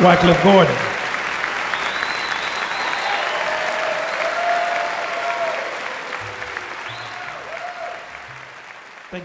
Wycliffe Gordon. Thank